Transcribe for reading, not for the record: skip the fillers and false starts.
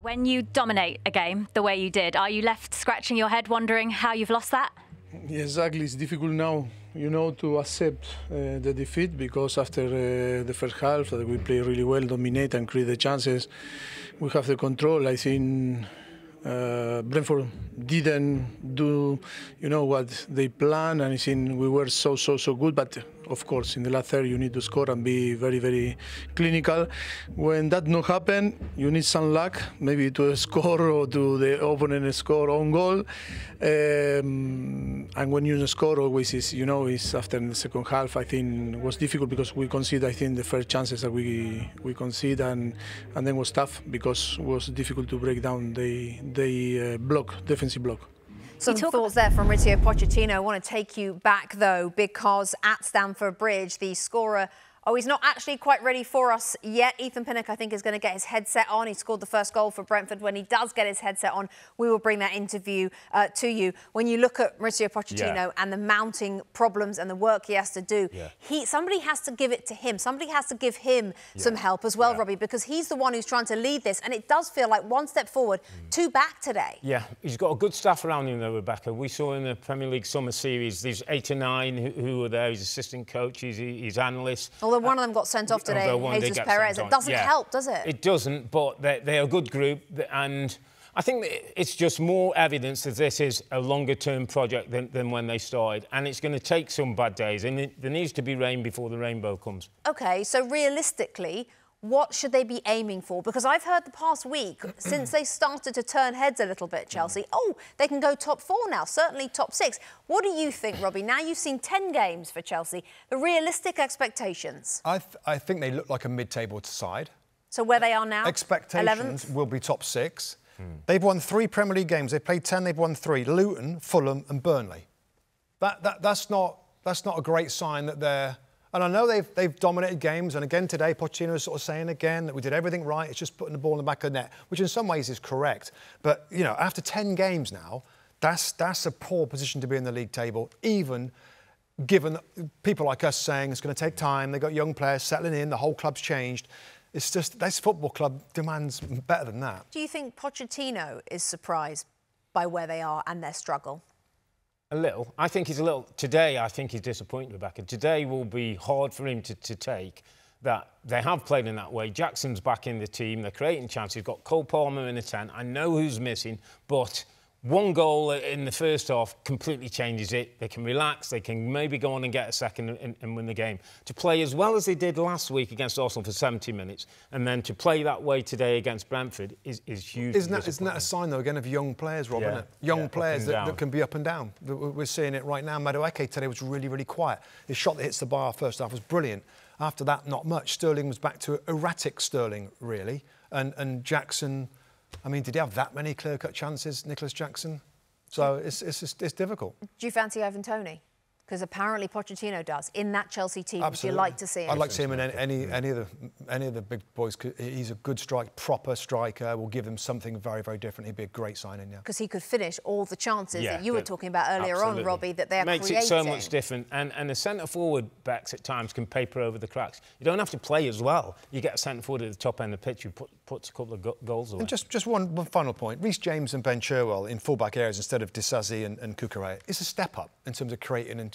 When you dominate a game the way you did, are you left scratching your head wondering how you've lost that? Yeah, exactly. It's difficult now, you know, to accept the defeat, because after the first half that we play really well, dominate and create the chances, we have the control. I think Brentford didn't do, you know, what they planned, and I think we were so good, but of course, in the last third, you need to score and be very clinical. When that not happen, you need some luck, maybe to score or to the opponent score own goal. And when you score, always is, you know, is after the second half. I think it was difficult because we conceded, I think, the first chances that we conceded, and then was tough because it was difficult to break down the block, defensive block. Some thoughts there from Mauricio Pochettino. I want to take you back, though, because at Stamford Bridge, the scorer, he's not actually quite ready for us yet. Ethan Pinnock, I think, is going to get his headset on. He scored the first goal for Brentford. When he does get his headset on, we will bring that interview to you. When you look at Mauricio Pochettino and the mounting problems and the work he has to do, somebody has to give it to him. Somebody has to give him some help as well, Robbie, because he's the one who's trying to lead this. And it does feel like one step forward, two back today. Yeah, he's got a good staff around him, though, Rebecca. We saw in the Premier League summer series, there's 8 or 9 who were there. His assistant coaches, his analysts. Although one of them got sent off today, Jesus Perez. It doesn't help, does it? It doesn't, but they're a good group, and I think it's just more evidence that this is a longer-term project than when they started, and it's going to take some bad days, and there needs to be rain before the rainbow comes. OK, so realistically, what should they be aiming for? Because I've heard the past week, since they started to turn heads a little bit, Chelsea, oh, they can go top 4 now, certainly top 6. What do you think, Robbie? Now you've seen 10 games for Chelsea. The realistic expectations? I think they look like a mid-table side. So where they are now? Expectations 11th? Will be top 6. They've won 3 Premier League games. They've played 10, they've won 3. Luton, Fulham and Burnley. That's not a great sign that they're... And I know they've dominated games, and again today Pochettino is sort of saying again that we did everything right, it's just putting the ball in the back of the net, which in some ways is correct. But, you know, after 10 games now, that's a poor position to be in the league table, even given people like us saying it's going to take time, they've got young players settling in, the whole club's changed. It's just, this football club demands better than that. Do you think Pochettino is surprised by where they are and their struggle? A little. I think he's a little... Today, I think he's disappointed, Rebecca. Today will be hard for him to take that they have played in that way. Jackson's back in the team. They're creating chances. He's got Cole Palmer in the 10. I know who's missing, but one goal in the first half completely changes it. They can relax. They can maybe go on and get a second and win the game. To play as well as they did last week against Arsenal for 70 minutes and then to play that way today against Brentford is huge. Isn't that a sign, though, again, of young players, Rob, isn't it? Young players that can be up and down. We're seeing it right now. Madueke today was really quiet. His shot that hits the bar first half was brilliant. After that, not much. Sterling was back to erratic Sterling, really. And Jackson... I mean, did he have that many clear-cut chances, Nicholas Jackson? So it's difficult. Do you fancy Ivan Toney? Because apparently Pochettino does in that Chelsea team. Absolutely. Would you like to see him? I'd like to see him in any of the big boys. He's a good proper striker. Will give them something very different. He'd be a great signing. Yeah. Because he could finish all the chances that you were talking about earlier on, Robbie. That they are creating. Makes it so much different. And the centre forward backs at times can paper over the cracks. You don't have to play as well. You get a centre forward at the top end of the pitch. You puts a couple of goals away. And just one final point. Reece James and Ben Chilwell in full-back areas instead of De Sassi and Cucurella. It's a step up in terms of creating and